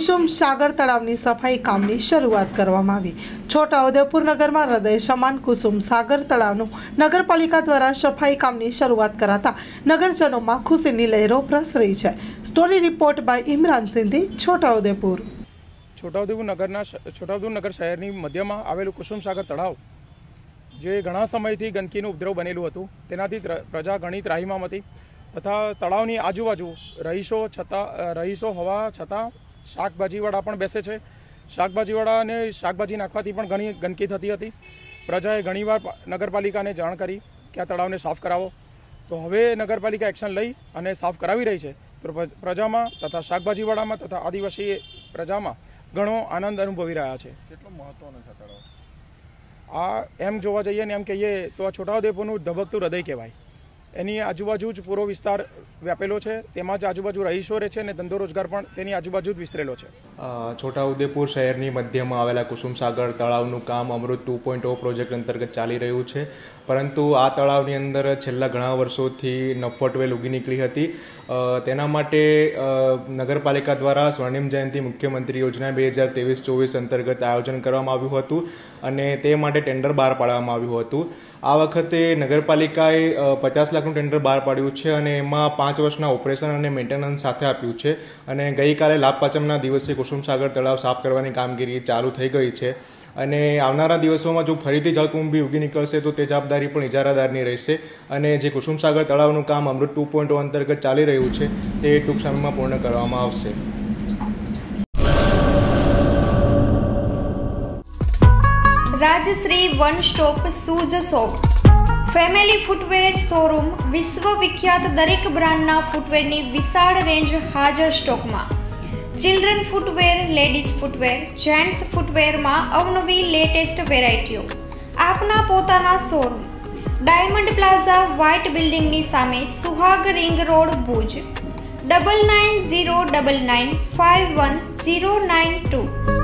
कुसुम सागर तळावनी सफाई कामनी शरूआत करवामां आवी। छोटाउदेपुर नगर में हृदय समान कुसुम सागर तळावनो नगरपालिका द्वारा सफाई कामनी शरूआत कराता नगरजनों में खुशीनी लहरों प्रसरी है। Story report by Imran Sindhi, Chhotaudepur. Chhotaudepur नगर शहर मध्य में आवेलू कुसुम सागर तळाव जे घणा समयथी गंदकीनो उपद्रव बनेलू हतुं, तेनाथी प्रजा घणी त्राहीमाम हती तथा तळावनी आजूबाजू रहीशो होवा छतां शाकभाजीवाड़ा पण बेसे छे। शाकभाजीवाड़ाने शाकभाजी नाखवाथी पण घणी गंदकी थती हती। प्रजाए घणीवार नगरपालिकाने जाण करी के आ तळावने साफ करावो, तो हवे नगरपालिका एक्शन लई अने साफ करावी रही छे। तो प्रजामां तथा शाकभाजीवाड़ामां तथा आदिवासी प्रजामां घणो आनंद अनुभवी रह्या छे। केटलो महत्वनो छे तळाव आ एम जोवा जाइए ने एम कहीए तो आ छोटाउदेपुरनुं धबकतुं हृदय कहेवाय। एनी आजूबाजू ज पूरो विस्तार व्यापेलो छे, तेमां ज आजूबाजू रहीशो रहे छे ने धंधो रोजगार पण तेनी आजूबाजू ज विस्तरेलो छे। छोटाउदेपुर शहरनी मध्यमां आवेला कुसुम सागर तळावनुं काम अमृत 2.0 प्रोजेक्ट अंतर्गत चाली रह्युं छे, परंतु आ तळावनी अंदर छेल्ला घणा वर्षोथी नफटवेल उगी नीकळी हती। तेना माटे नगरपालिका द्वारा स्वर्णिम जयंती मुख्यमंत्री योजना 2023-24 अंतर्गत आयोजन करवामां आव्युं हतुं अने ते माटे टेन्डर बहार पाडवामां आव्युं हतुं। आ वखते नगरपालिकाए 50 लाखनुं टेन्डर बहार पाड्युं छे अने एमां 5 वर्षना ऑपरेशन अने मेन्टेनन्स साथे आप्युं छे अने गई काले लाभपांचमना दिवसे कुसुम सागर तळाव साफ करवानी कामगीरी चालू थई गई छे अने आवनारा दिवसोमां जो फरीथी जळकुंभी उगी नीकळशे तो ते जवाबदारी पण इजारादारनी रहेशे अने जे कुसुम सागर तळावनुं काम अमृत 2.0 अंतर्गत चाली रह्युं छे ते टूंक समयमां पूर्ण करवामां आवशे। Rajshree one stop shoes shop family footwear showroom विश्व विख्यात दरेक ब्रांडना फूटवेरनी विशाल रेंज हाजर स्टॉक में। Children footwear, ladies footwear, gents footwear में अवनवी लेटेस्ट वेरायटीओ आपना पोताना showroom diamond plaza white building नी सामे सुहाग रिंग रोड भूज 9909951092।